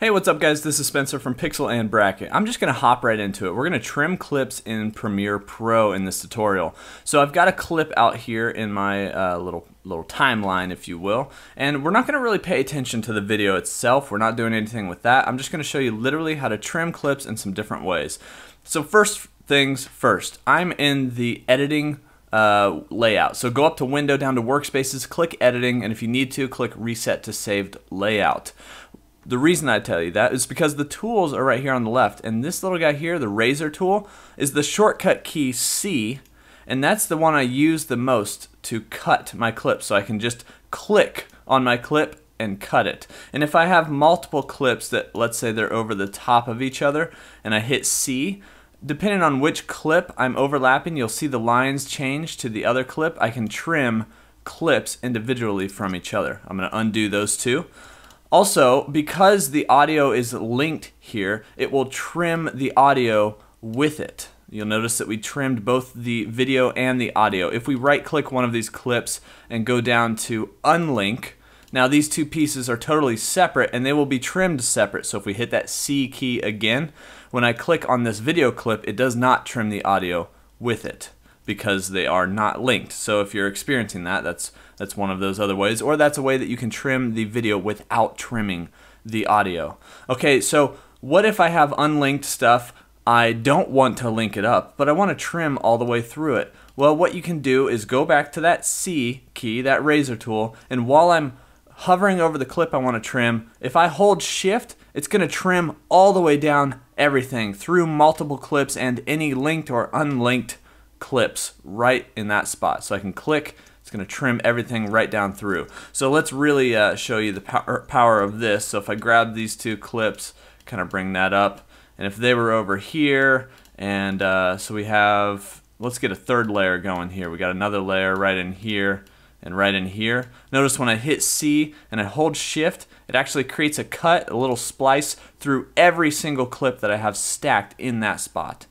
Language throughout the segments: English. Hey, what's up guys? This is Spencer from Pixel and Bracket. I'm just going to hop right into it. We're going to trim clips in Premiere Pro in this tutorial. So I've got a clip out here in my little timeline, if you will, and we're not going to really pay attention to the video itself. We're not doing anything with that. I'm just going to show you literally how to trim clips in some different ways. So first things first, I'm in the editing layout. So go up to Window, down to Workspaces, click Editing, and if you need to, click Reset to Saved Layout. The reason I tell you that is because the tools are right here on the left, and this little guy here, the razor tool, is the shortcut key C, and that's the one I use the most to cut my clip. So I can just click on my clip and cut it. And if I have multiple clips that, let's say they're over the top of each other, and I hit C, depending on which clip I'm overlapping, you'll see the lines change to the other clip. I can trim clips individually from each other. I'm going to undo those two. Also, because the audio is linked here, it will trim the audio with it. You'll notice that we trimmed both the video and the audio. If we right-click one of these clips and go down to Unlink, now these two pieces are totally separate and they will be trimmed separate. So if we hit that C key again, when I click on this video clip, it does not trim the audio with it, because they are not linked. So if you're experiencing that, that's one of those other ways, or that's a way that you can trim the video without trimming the audio. Okay, so what if I have unlinked stuff? I don't want to link it up, but I want to trim all the way through it. Well, what you can do is go back to that C key, that razor tool, and while I'm hovering over the clip I want to trim, if I hold Shift, it's going to trim all the way down everything through multiple clips and any linked or unlinked clips right in that spot. So I can click, it's going to trim everything right down through. So let's really show you the power of this. So if I grab these two clips, kind of bring that up, and if they were over here, and so we have, let's get a third layer going here. We got another layer right in here and right in here. Notice when I hit C and I hold Shift, it actually creates a cut, a little splice through every single clip that I have stacked in that spot.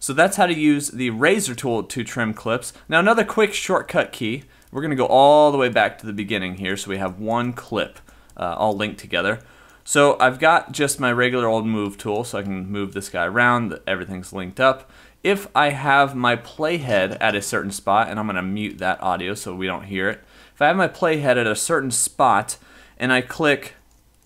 So that's how to use the razor tool to trim clips. Now another quick shortcut key, we're going to go all the way back to the beginning here, so we have one clip all linked together. So I've got just my regular old move tool, so I can move this guy around, everything's linked up. If I have my playhead at a certain spot, and I'm going to mute that audio so we don't hear it. If I have my playhead at a certain spot and I click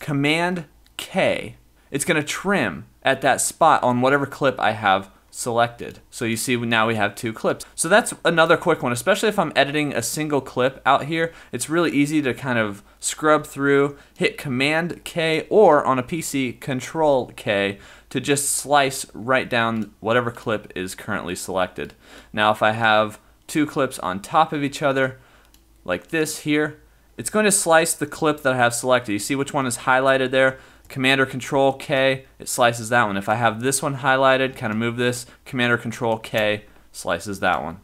Command K, it's going to trim at that spot on whatever clip I have selected. So you see now we have two clips. So that's another quick one, especially if I'm editing a single clip out here. It's really easy to kind of scrub through, hit Command K, or on a PC, Control K, to just slice right down whatever clip is currently selected. Now if I have two clips on top of each other, like this here, it's going to slice the clip that I have selected. You see which one is highlighted there? Command or Control K, it slices that one. If I have this one highlighted, kind of move this, Command or Control K slices that one.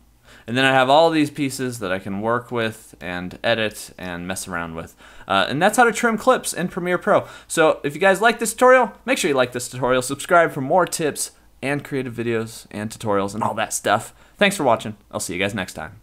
And then I have all these pieces that I can work with and edit and mess around with. And that's how to trim clips in Premiere Pro. So if you guys like this tutorial, make sure you like this tutorial, subscribe for more tips and creative videos and tutorials and all that stuff. Thanks for watching. I'll see you guys next time.